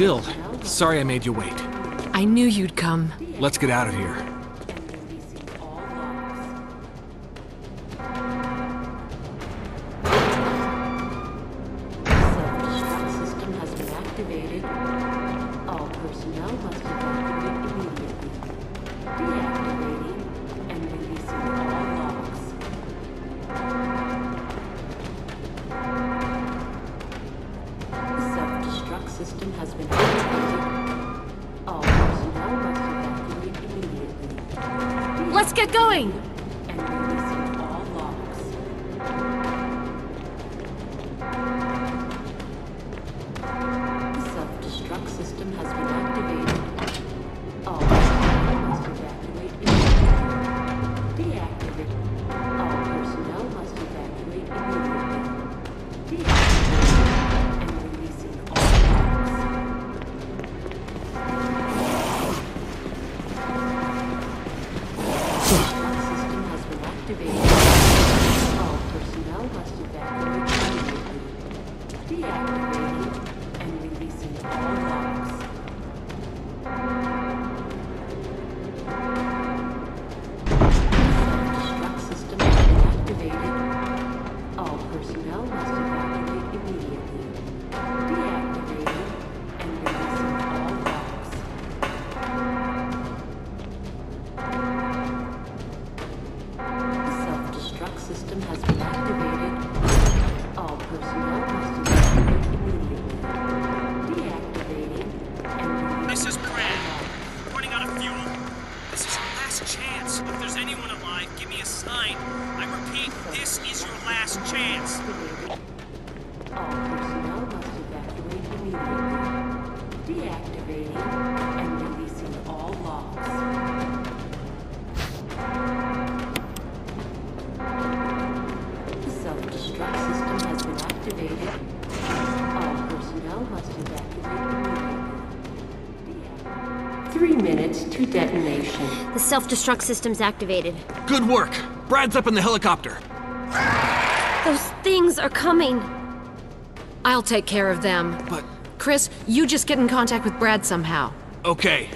Jill, sorry I made you wait. I knew you'd come. Let's get out of here. Let's get going! And releasing all locks. The self-destruct system has been activated. All personnel must evacuate immediately. Deactivate. All personnel must evacuate immediately. Deactivate. And releasing all locks. The self-destruct system's activated. Good work! Brad's up in the helicopter! Those things are coming! I'll take care of them. But... Chris, you just get in contact with Brad somehow. Okay.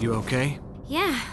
You okay? Yeah.